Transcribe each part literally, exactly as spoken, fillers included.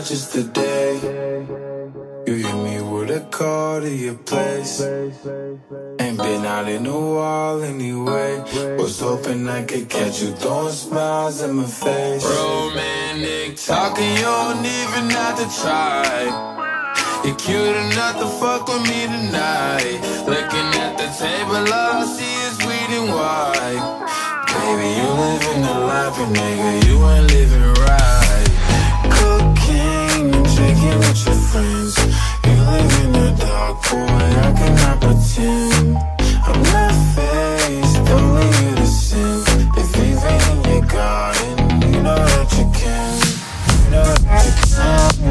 Just the day you hit me with a call to your place. Ain't been out in a while anyway. Was hoping I could catch you throwing smiles in my face. Romantic talking, you don't even have to try. You're cute enough to fuck with me tonight. Looking at the table, all I see is weed and wine. Baby, you living the life, but nigga, you ain't living right. With your friends, you live in the dark, boy. I cannot pretend I'm not faced, only you to sin. If you ain't in your garden, you know that you can. You know that you can.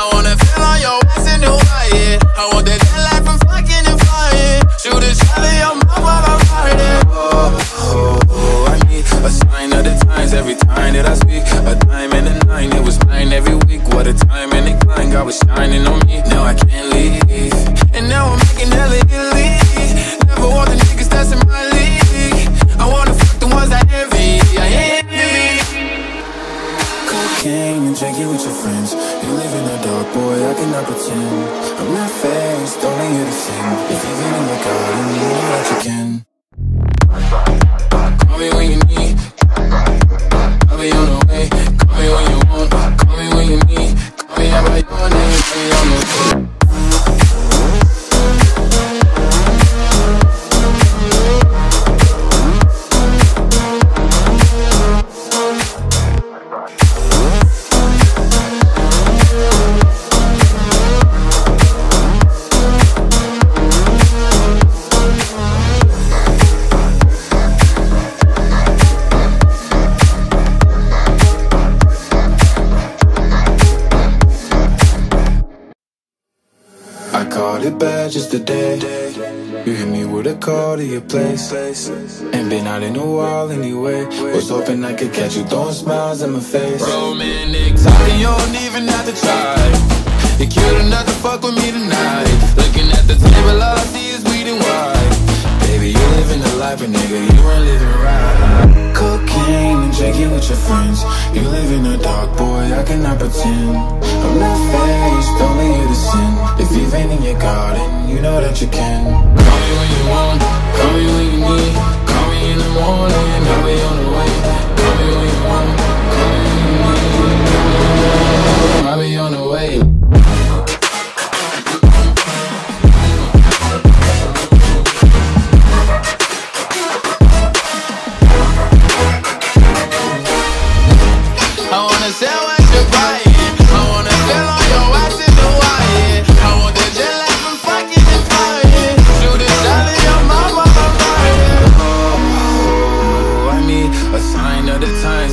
I wanna feel pretend I'm not fast, don't make it a thing. If you get in my garden, you'll be back again. Call me when you need, I'll be on the way. Call me when you want, call me when you need. Call me out by your name, call me on the way. Called it bad just today. You hit me with a call to your place. Ain't been out in a while anyway. Was hoping I could catch you throwing smiles in my face. Romantic talking, you don't even have to try. You're cute enough to fuck with me tonight. Looking at the table, all I see is weed and wine. Baby, you living the life, but nigga, you ain't living right. Cocaine and drinking with your friends. You live in the dark, boy, I cannot pretend. I'm not faced, don't make it a sin. If you've been in your garden, you know that you can. Call me when you want, call me when you need. Call me in the morning, I'll be on the way. Call me when you want, call me when you need. I'll be on the way.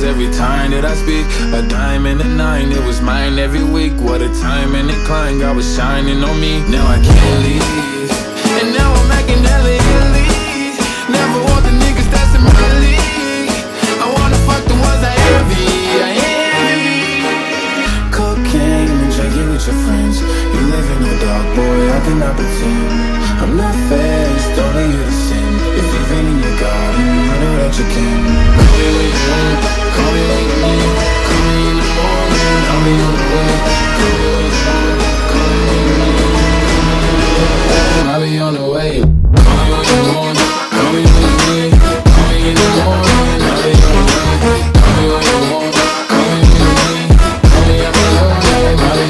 Every time that I speak, a dime and a nine, it was mine every week. What a time and incline, God was shining on me. Now I can't leave, and now I'm making hella elite. Never want the niggas that's in my league. I wanna fuck the ones I envy, I envy. Cocaine and drinking with your friends. You live in the dark, boy, I cannot pretend. I'm not fast, don't let you to sin. If you've been in your garden, I know that you can. Call me when you want, call me when you need. Call me in the morning, I'll be on the way. Call me when you want, call me when you need. I'll be on the way. Call me when you want, call me when you need. Call me in the morning, I'll be on the way. Call me when you want, call me when you need. Call me out by your name, I'll be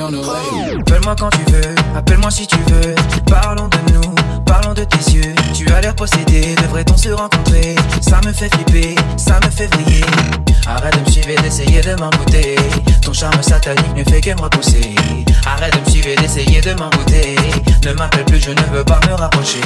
on the way. Appelle-moi quand tu veux, appelle-moi si tu veux. Parlons de nous, parlons de de tes yeux, tu as l'air possédé, devrait-on se rencontrer? Ça me fait flipper, ça me fait briller. Arrête de me suivre et d'essayer de m'engoûter. Ton charme satanique ne fait que me repousser. Arrête de me suivre et d'essayer de m'engoûter. Ne m'appelle plus, je ne veux pas me rapprocher.